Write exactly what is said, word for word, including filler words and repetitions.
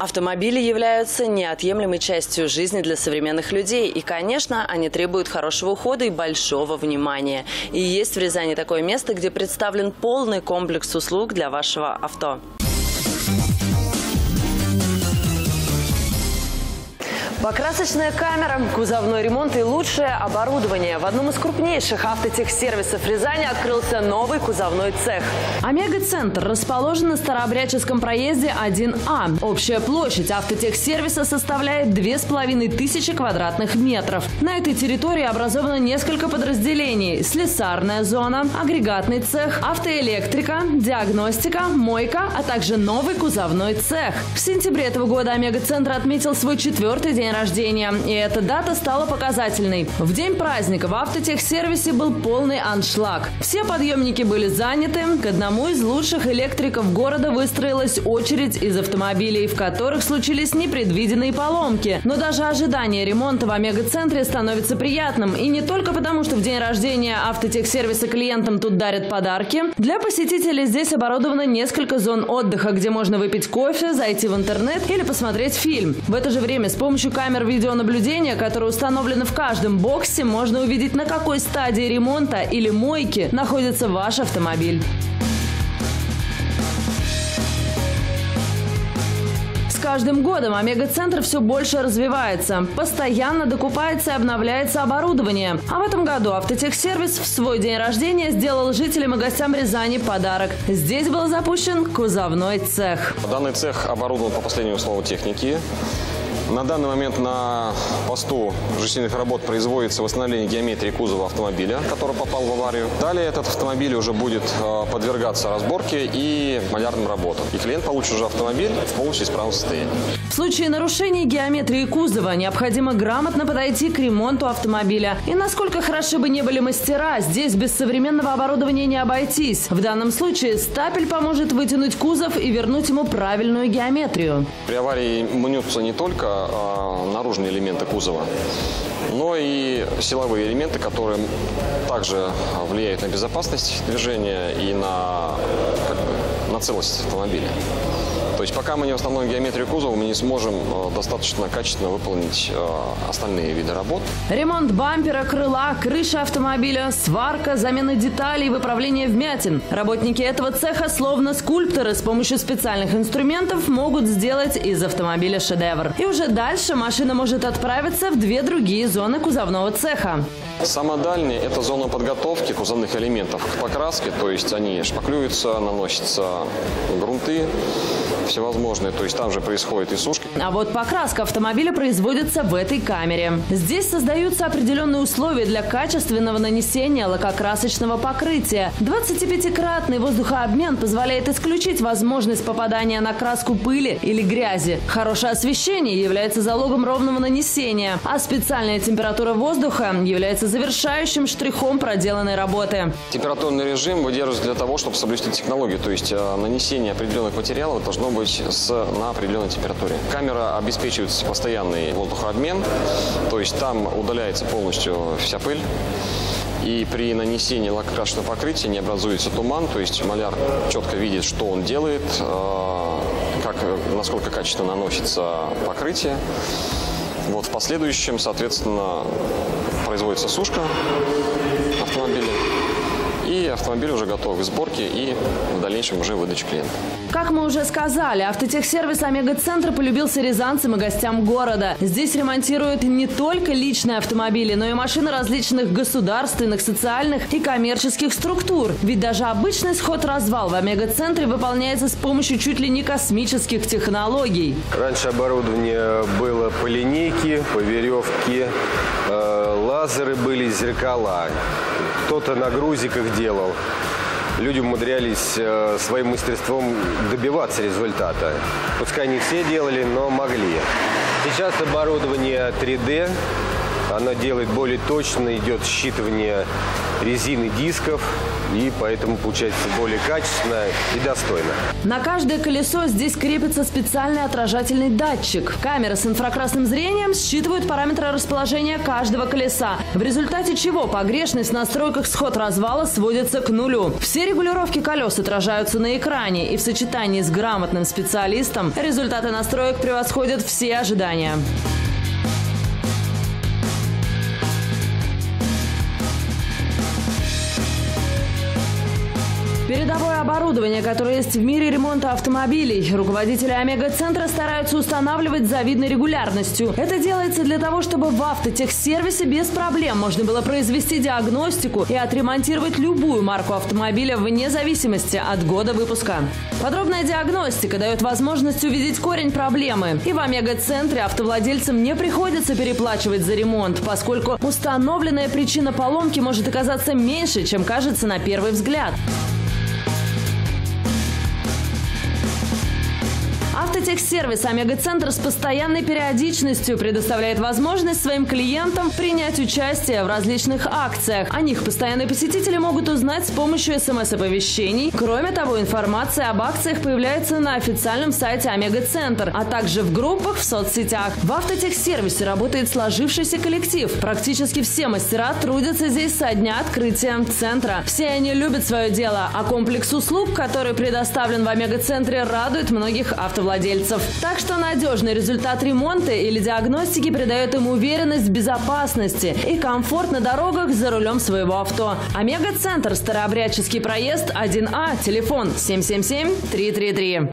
Автомобили являются неотъемлемой частью жизни для современных людей. И, конечно, они требуют хорошего ухода и большого внимания. И есть в Рязани такое место, где представлен полный комплекс услуг для вашего авто. Покрасочная камера, кузовной ремонт и лучшее оборудование. В одном из крупнейших автотехсервисов Рязани открылся новый кузовной цех. Омега-центр расположен на Старообрядческом проезде один А. Общая площадь автотехсервиса составляет две тысячи пятьсот квадратных метров. На этой территории образовано несколько подразделений. Слесарная зона, агрегатный цех, автоэлектрика, диагностика, мойка, а также новый кузовной цех. В сентябре этого года Омега-центр отметил свой четвертый день рождения. И эта дата стала показательной. В день праздника в автотехсервисе был полный аншлаг. Все подъемники были заняты. К одному из лучших электриков города выстроилась очередь из автомобилей, в которых случились непредвиденные поломки. Но даже ожидание ремонта в Омега-центре становится приятным. И не только потому, что в день рождения автотехсервиса клиентам тут дарят подарки. Для посетителей здесь оборудовано несколько зон отдыха, где можно выпить кофе, зайти в интернет или посмотреть фильм. В это же время с помощью камер видеонаблюдения, которые установлены в каждом боксе, можно увидеть, на какой стадии ремонта или мойки находится ваш автомобиль. С каждым годом Омега-центр все больше развивается. Постоянно докупается и обновляется оборудование. А в этом году автотехсервис в свой день рождения сделал жителям и гостям Рязани подарок. Здесь был запущен кузовной цех. Данный цех оборудован по последнему слову техники. На данный момент на посту жестяных работ производится восстановление геометрии кузова автомобиля, который попал в аварию. Далее этот автомобиль уже будет подвергаться разборке и малярным работам. И клиент получит уже автомобиль в полностью исправном состоянии. В случае нарушения геометрии кузова необходимо грамотно подойти к ремонту автомобиля. И насколько хороши бы не были мастера, здесь без современного оборудования не обойтись. В данном случае стапель поможет вытянуть кузов и вернуть ему правильную геометрию. При аварии мнутся не только наружные элементы кузова, но и силовые элементы, которые также влияют на безопасность движения и на, как бы, на целостность автомобиля. То есть пока мы не восстановим геометрию кузова, мы не сможем достаточно качественно выполнить остальные виды работ. Ремонт бампера, крыла, крыши автомобиля, сварка, замена деталей, выправление вмятин. Работники этого цеха, словно скульпторы, с помощью специальных инструментов могут сделать из автомобиля шедевр. И уже дальше машина может отправиться в две другие зоны кузовного цеха. Самая дальняя – это зона подготовки кузовных элементов к покраске, то есть они шпаклюются, наносятся грунты всевозможные, то есть там же происходит и сушка. А вот покраска автомобиля производится в этой камере. Здесь создаются определенные условия для качественного нанесения лакокрасочного покрытия. двадцатипятикратный воздухообмен позволяет исключить возможность попадания на краску пыли или грязи. Хорошее освещение является залогом ровного нанесения, а специальная температура воздуха является завершающим штрихом проделанной работы. Температурный режим выдерживается для того, чтобы соблюсти технологию, то есть нанесение определенных материалов должно быть с, на определенной температуре. Камера обеспечивает постоянный воздухообмен, то есть там удаляется полностью вся пыль. И при нанесении лакокрасочного покрытия не образуется туман, то есть маляр четко видит, что он делает, как, насколько качественно наносится покрытие. Вот в последующем, соответственно, производится сушка автомобиля. И автомобиль уже готов к сборке и в дальнейшем уже выдаче клиента. Как мы уже сказали, автотехсервис Омега-центр полюбился рязанцам и гостям города. Здесь ремонтируют не только личные автомобили, но и машины различных государственных, социальных и коммерческих структур. Ведь даже обычный сход-развал в Омега-центре выполняется с помощью чуть ли не космических технологий. Раньше оборудование было по линейке, по веревке, лазеры были, зеркала. Кто-то на грузиках делал. Люди умудрялись своим мастерством добиваться результата. Пускай не все делали, но могли. Сейчас оборудование три дэ, Она делает более точно, идет считывание резины дисков, и поэтому получается более качественно и достойно. На каждое колесо здесь крепится специальный отражательный датчик. Камеры с инфракрасным зрением считывают параметры расположения каждого колеса, в результате чего погрешность в настройках сход-развала сводится к нулю. Все регулировки колес отражаются на экране, и в сочетании с грамотным специалистом результаты настроек превосходят все ожидания. Передовое оборудование, которое есть в мире ремонта автомобилей, руководители Омега-центра стараются устанавливать с завидной регулярностью. Это делается для того, чтобы в автотехсервисе без проблем можно было произвести диагностику и отремонтировать любую марку автомобиля вне зависимости от года выпуска. Подробная диагностика дает возможность увидеть корень проблемы. И в Омега-центре автовладельцам не приходится переплачивать за ремонт, поскольку установленная причина поломки может оказаться меньше, чем кажется на первый взгляд. Автотехсервис «Омега-центр» с постоянной периодичностью предоставляет возможность своим клиентам принять участие в различных акциях. О них постоянные посетители могут узнать с помощью эс эм эс-оповещений. Кроме того, информация об акциях появляется на официальном сайте «Омега-центр», а также в группах в соцсетях. В автотехсервисе работает сложившийся коллектив. Практически все мастера трудятся здесь со дня открытия центра. Все они любят свое дело, а комплекс услуг, который предоставлен в «Омега-центре», радует многих автовладельцев. Владельцев. Так что надежный результат ремонта или диагностики придает им уверенность в безопасности и комфорт на дорогах за рулем своего авто. Омега-центр, Старообрядческий проезд один А, телефон семь семь семь три три три.